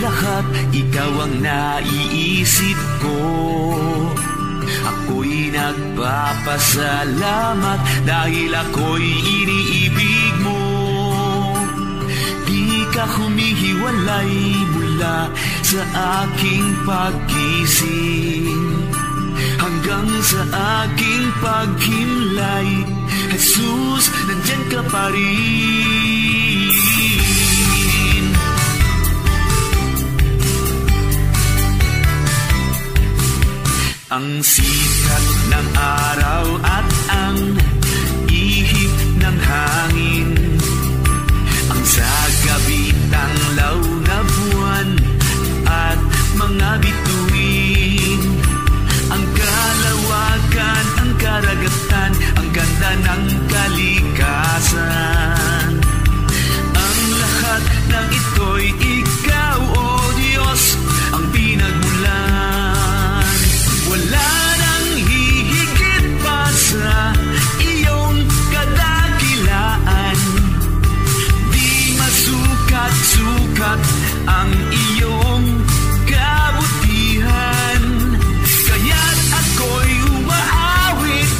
lahat, ikaw ang naiisip ko. Ako'y nagpapasalamat dahil ako'y iniibig mo. Di ka humihiwalay mula sa aking paggising hanggang sa aking paghimlay. Jesus, nandyan ka pa rin. Ang sikat ng araw at ang ihip ng hangin, ang sagabitang law na buwan at mga bituin, ang kalawakan, ang karagatan, ang ganda ng kalikasan. Ang lahat ng ito'y ikaw, O Diyos, ang pinagmulan. Wala nang hihigit pa sa iyong kadakilaan. Di masukat-sukat ang iyong kabutihan. Kaya't ako'y umaawit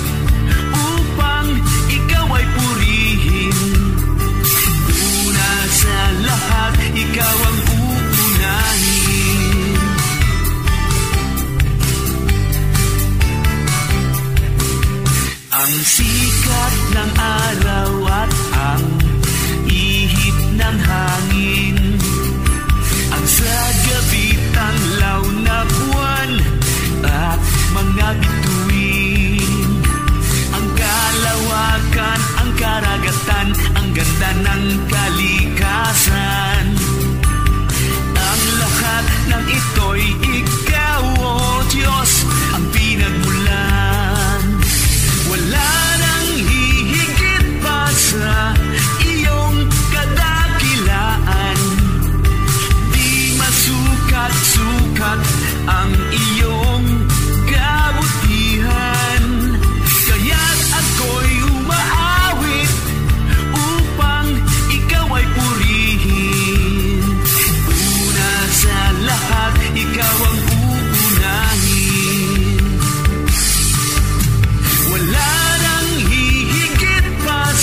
upang ikaw ay purihin. Una sa lahat, ikaw ang ang sikat ng araw at ang ihip ng hangin, ang sagabitang law na buwan at mga bituin, ang kalawakan, ang karagatan, ang ganda ng kalikasan. Ang lahat ng ito'y ikaw, O Diyos, ang pinagmulan. Wala nang hihigit pa sa iyong kadakilaan. Di masukat-sukat ang iyong kabutihan. Kaya't ako'y umaawit upang ikaw ay purihin. Una sa lahat, ikaw ang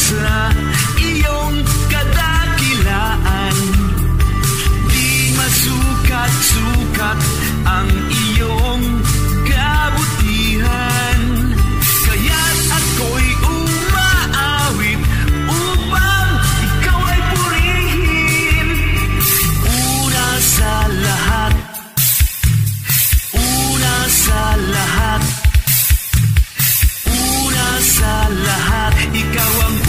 sa iyong kadakilaan. Di masukat-sukat ang iyong kabutihan. Kaya't ako'y umaawit upang ikaw ay purihin. Una sa lahat, una sa lahat, una sa lahat, ikaw ang ang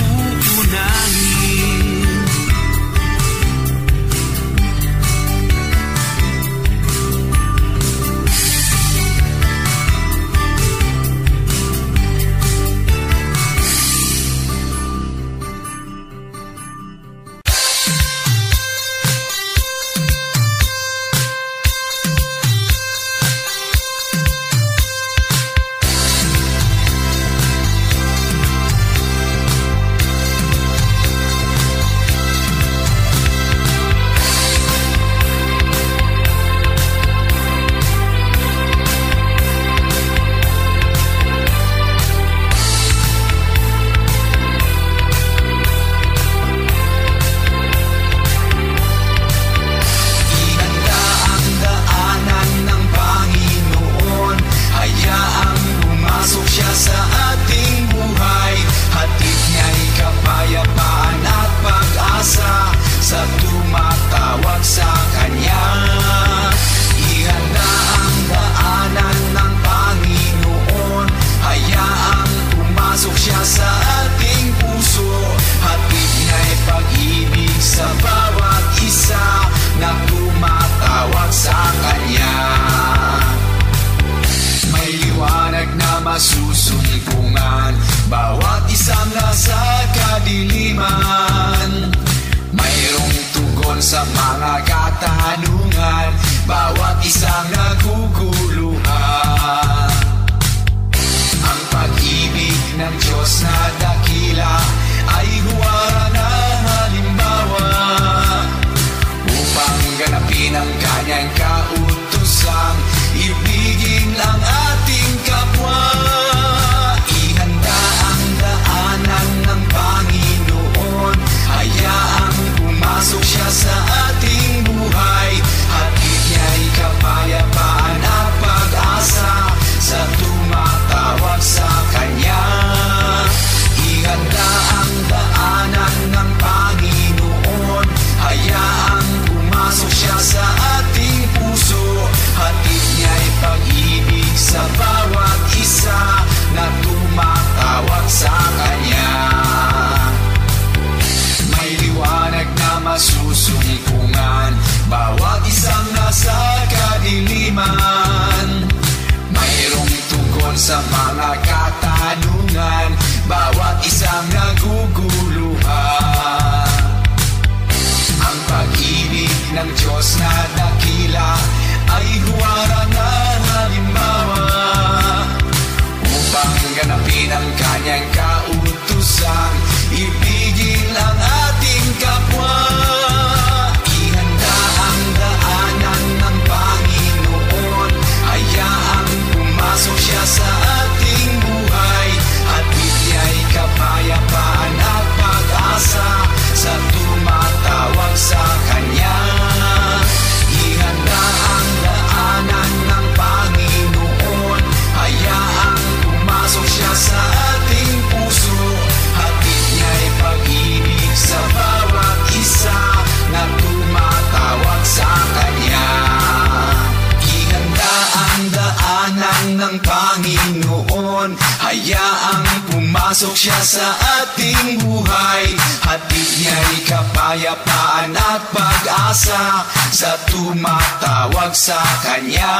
Pumasok siya sa ating buhay, hatid niya'y kapayapaan at pag-asa sa tumatawag sa kanya.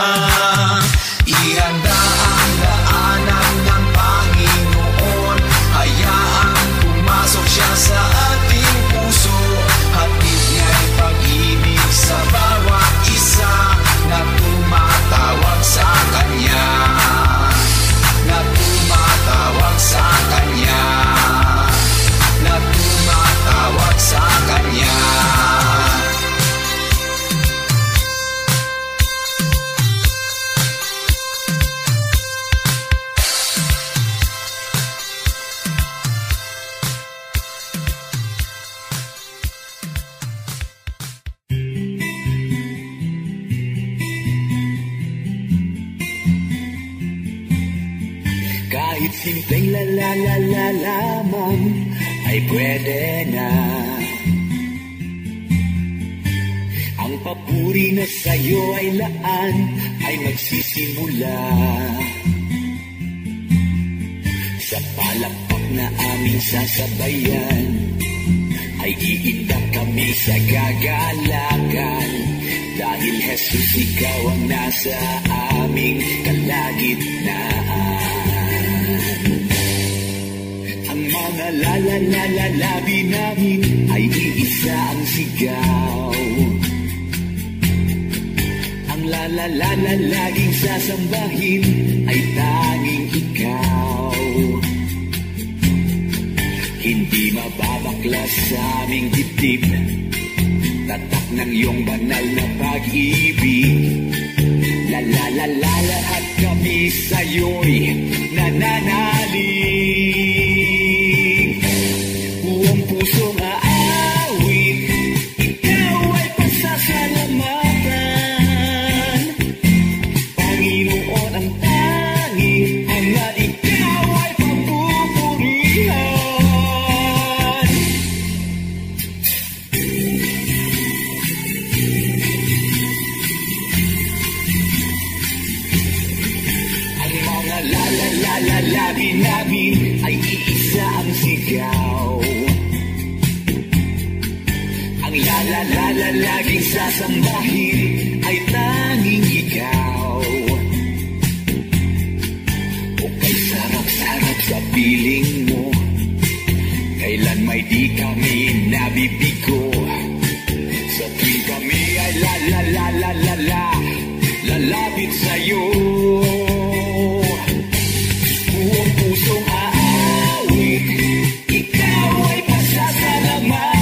Ihanda ang daanan ng Panginoon, hayaan pumasok siya sa ating puso, hatid niya'y pag-ibig sa bawat isa na tumatawag sa kanya. Kahit simpleng lamang ay pwede na ang papuri na sa'yo ay laan ay magsisimula sa palakpak na aming sasabayan ay iindak kami sa gagalakan dahil Jesus ikaw ang nasa aming kalagitnaan. Mga lalabi namin ay iisa ang sigaw, ang lalala laging sasambahin ay tanging ikaw. Hindi mababaklas sa aming dibdib tatak ng iyong banal na pag-ibig. Lalalala at kami sa'yo'y nananalig. Laging sasambahin ay tanging ikaw. O kay sarap-sarap sa piling mo, kailan may di kami nabibigo. Sa tuwing kami ay lalapit sa'yo. Buong pusong aawit, ikaw ay pasasalamatan.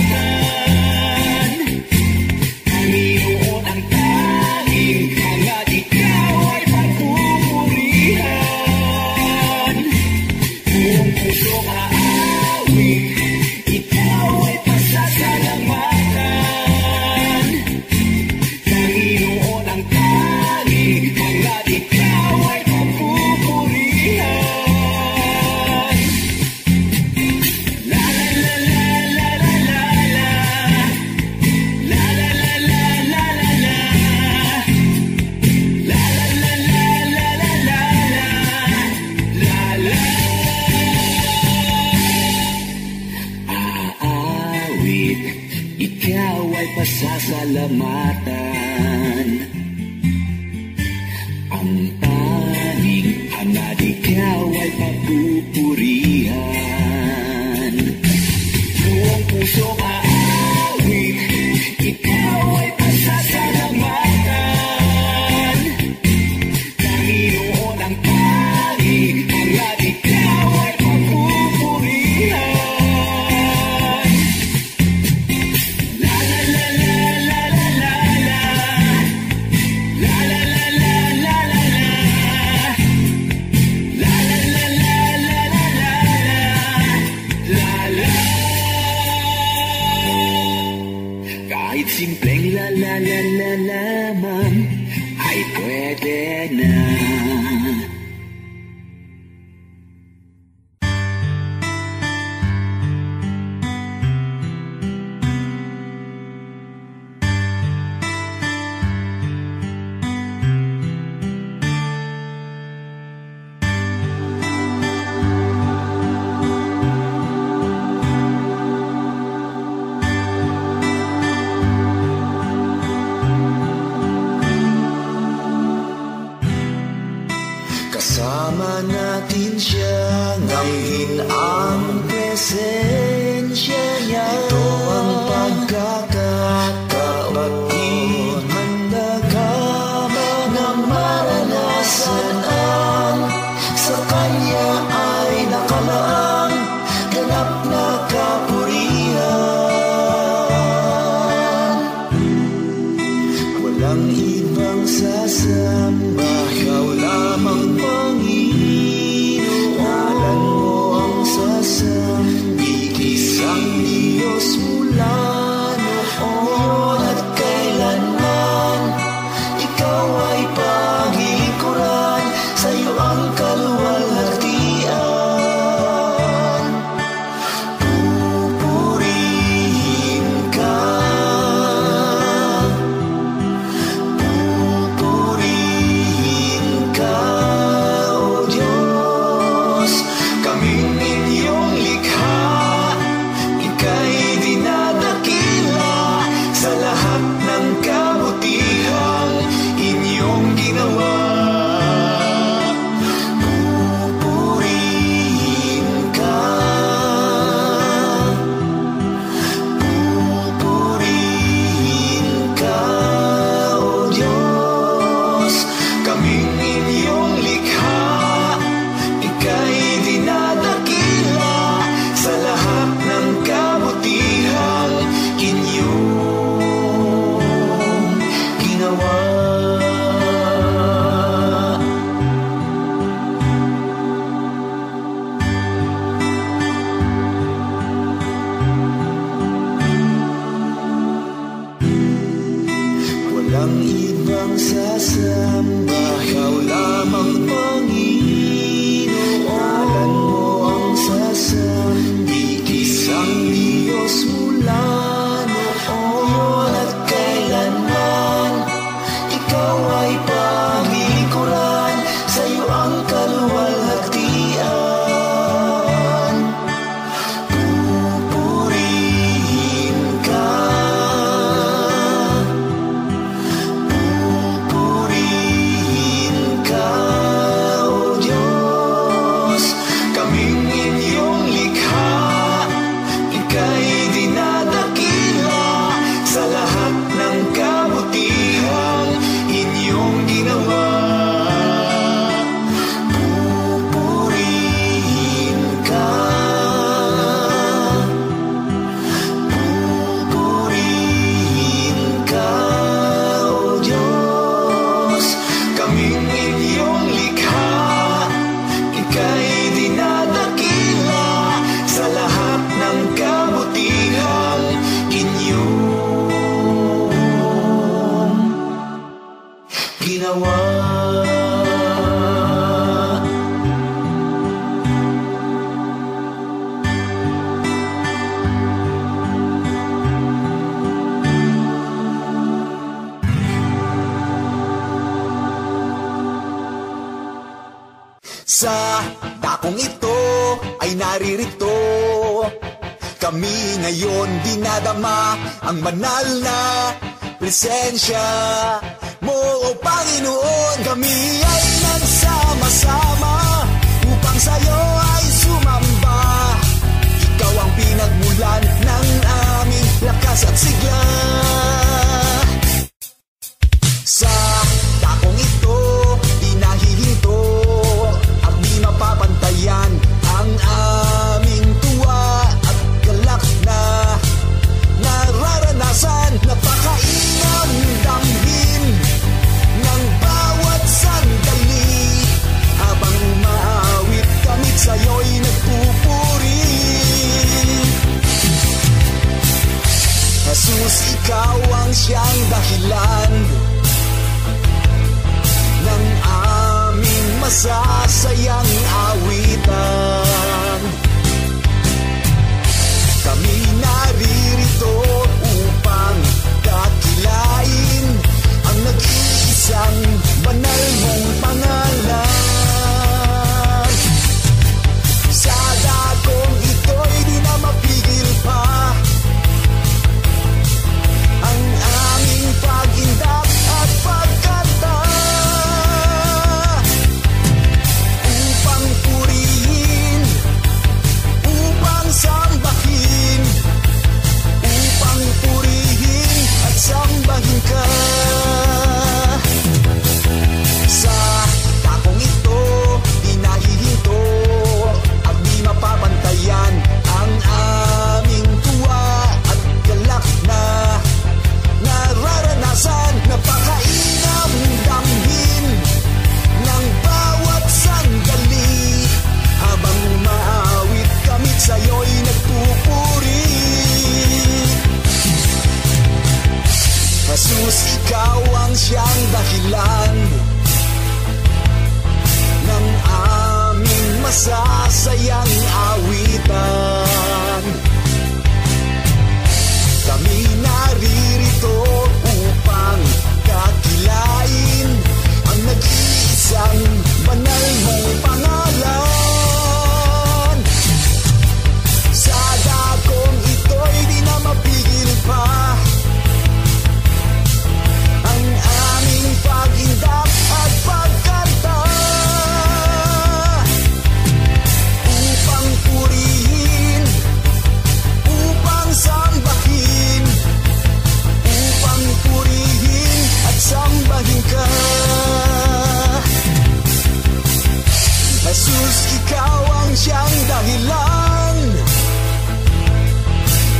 Pasasalamatan ang tanging hangat, ikaw ay papupurihan. Buong puso aawit, ikaw ay pasasalamatan. Panginoon ang tanging hangat, ikaw ay papupurihan. Walang ibang sasamba, Ikaw lamang Panginoon. Alam mo ang sasambi, Isang Diyos mula noon at kailanman. Ikaw ay paglilingkuran, Sa'yo ang kaluwalhatian. Pupurihin ka, O Diyos, kaming inyong likha. Ika'y dinadakila sa lahat ng kabutihan inyong ginawa. Walang ibang sasamba, Ikaw lamang Panginoon. Alam mo ang sasambi, Isang Diyos mula noon at kailanman. Ikaw ay paglilingkuran, Sa'yo ang kaluwalhatian. Sa dakong ito ay naririto kami ngayon, dinadama ang banal na presensya mo, O Panginoon. Kami ay nagsama-sama upang sa'yo ay sumamba. Ikaw ang pinagmulan ng aming lakas at sigla. Sa dakong ito, di nahihinto at di mapapantayan ang aming tuwa at galak na nararanasan. Napakainam damhin ng bawat sandali habang umaawit kami sa'yo'y nagpupuri. Jesus, ikaw ang siyang dahilan ng aming masasayang awitan. Kami naririto upang dakilain ang nag-iisang banal mong pangalan. Sa dakong ito'y di na mapigil pa ang aming pag-indak at pagkanta. Upang purihin Yesus, ikaw ang siyang dahilan ng aming masasayang awitan. Kami naririto upang kakilain ang nag-iisang banal mong pangalan. Sa dakong ito'y di na mapigil pa ang aming pag-indap at pagkanta, upang purihin, upang sambahin, upang purihin at sambahin ka. Jesus, ikaw ang siyang dahilan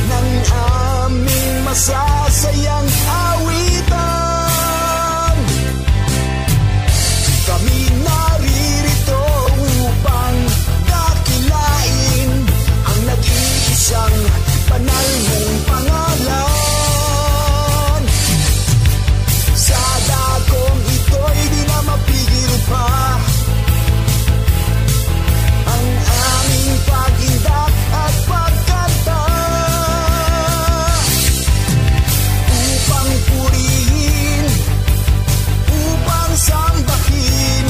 ng aming masasayang awitan. Kami naririto upang dakilain ang nag-iisang banal mong pangalan. Sa dakong ito'y di na mapigil pa ang aming pag-indak at pagkanta, upang purihin, upang sambahin,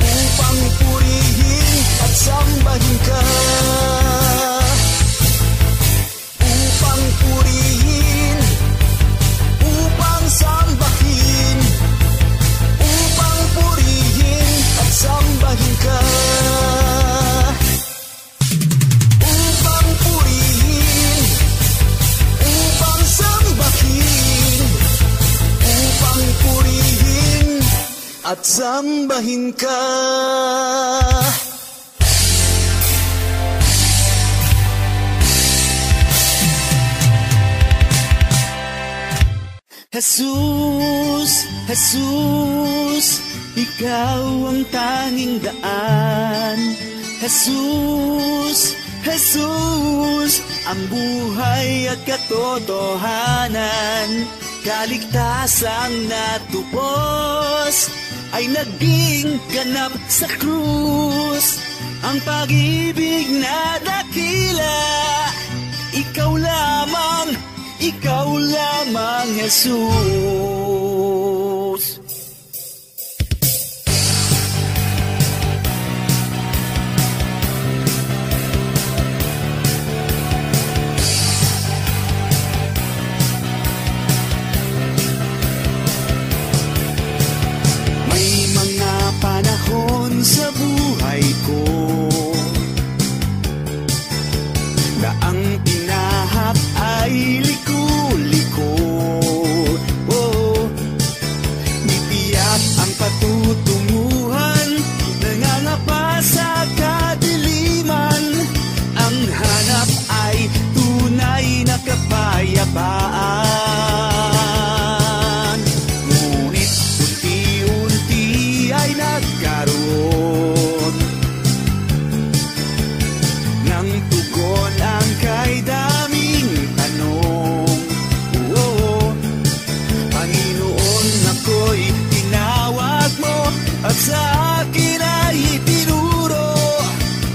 upang purihin at sambahin ka, upang purihin, upang sambahin, upang purihin at sambahin ka. At sambahin ka. Jesus, Jesus, ikaw ang tanging daan. Jesus, Jesus, ang buhay at katotohanan. Kaligtasang natupos ay naging ganap sa krus. Ang pag-ibig na dakila, ikaw lamang, Jesus. Panahon sa buhay ko na ang tinahak ay liko-liko. Oh, di tiyak ang patutunguhan, nangangapa sa kadiliman. Ang hanap ay tunay na kapayapaan. At sa akin ay itinuro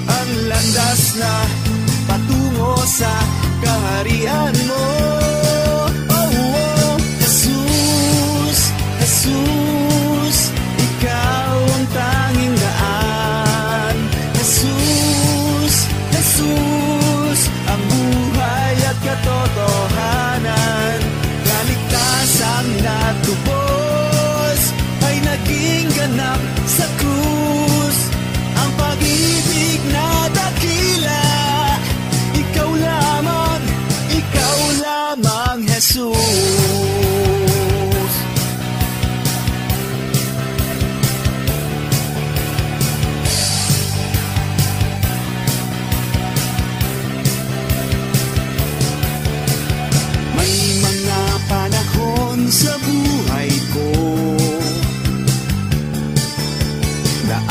ang landas na patungo sa kaharian mo. Oh, oh. Jesus, Jesus, ikaw ang tanging daan. Jesus, Jesus, ang buhay at katotohanan. Kaligtasang natupos naging ganap sa krus. Ang pag-ibig na dakila, ikaw lamang, Jesus. May mga panahon sa buhay ko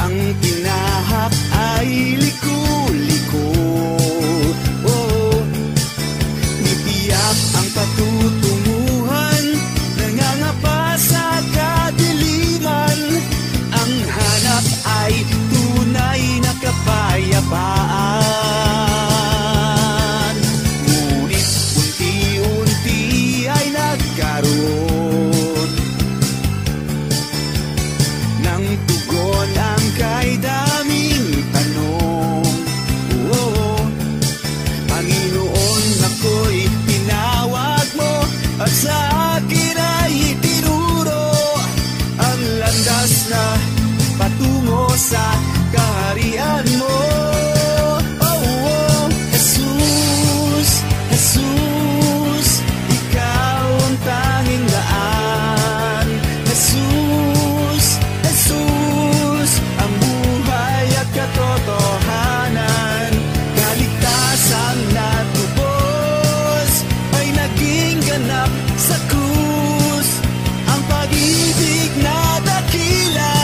ang tinahak ay liko-liko. Oh, di tiyak ang patutunguhan, akin ay itinuro ang landas na patungo sa kaharian mo. Oh, Jesus, Jesus, ikaw ang tanging daan. Jesus, Jesus, ang buhay at katotohanan, kaligtasan na tubos ay naging ganap sa krus. Ang pag-ibig na dakila,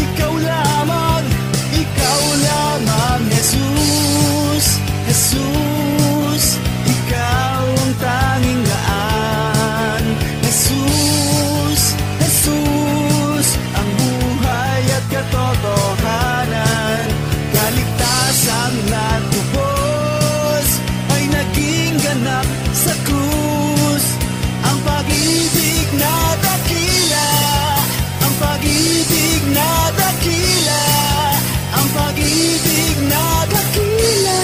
ikaw lamang, Jesus, Jesus, ikaw ang tanging daan. Jesus, Jesus, ang buhay at katotohanan, kaligtasan na tubos ay naging ganap sa krus. Ang pag-ibig na dakila, ang pag-ibig na dakila, ang pag-ibig na dakila,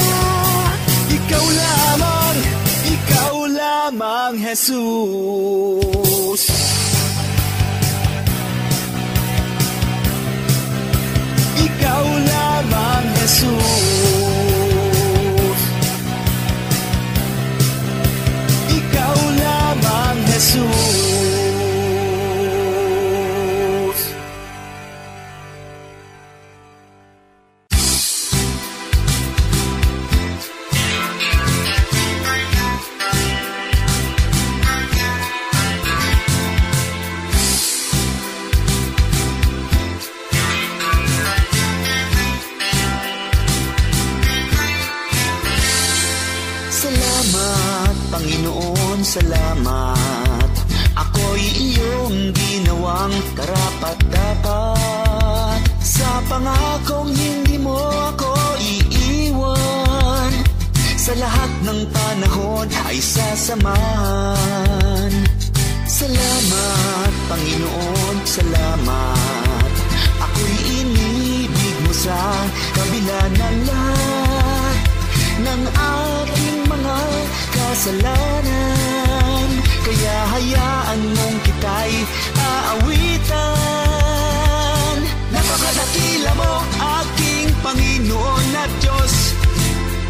ikaw lamang, Jesus. Ikaw lamang, Jesus. Ikaw lamang, Jesus. Salamat, ako'y iyong ginawang karapat-dapat. Sa pangakong hindi mo ako iiwan, sa lahat ng panahon ay sasamahan. Salamat, Panginoon, salamat. Ako'y inibig mo sa kabila ng lahat ng aking mga kasalanan. Kaya hayaan mong kita'y aawitan. Napakadakila mo, aking Panginoon at Diyos.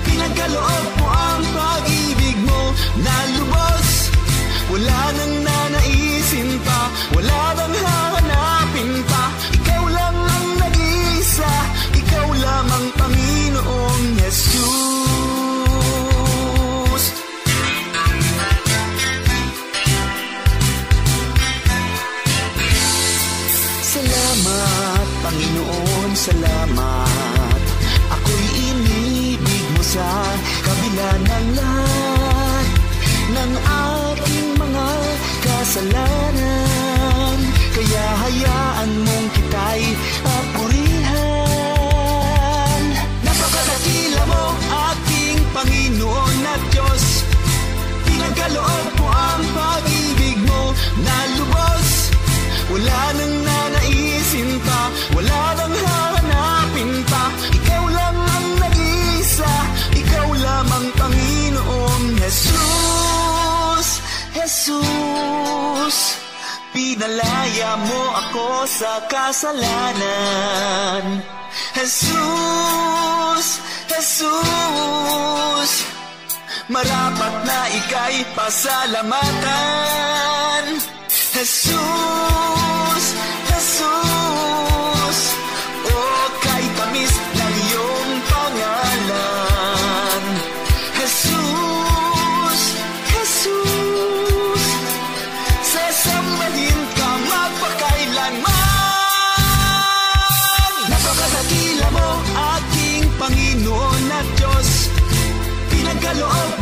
Pinagkaloob mo ang pag-ibig mo na lubos. Wala nang nanaisin pa, wala nang hahanapin pa. Ikaw lang ang nag-iisa, ikaw lamang Panginoong Jesus. Salamat, Panginoon, salamat. Ako'y inibig mo sa kabila ng lahat ng aking mga kasalanan. Kaya hayaan mong kita'y apurihan. Napakadakila mo, aking Panginoon at Diyos. Pinagkaloob mo ang pag-ibig mo na lubos. Wala nang nanaisin pa, wala nang hahanapin pa. Ikaw lang ang nag-iisa, ikaw lamang Panginoong Jesus, Jesus. Pinalaya mo ako sa kasalanan, Jesus, Jesus. Marapat na ika'y pasalamatan, Jesus, Jesus. Oh, kay tamis ng iyong pangalan, Jesus, Jesus. Sasambahin ka magpakailanman. Napakadakila mo, aking Panginoon at Diyos. Pinagkaloob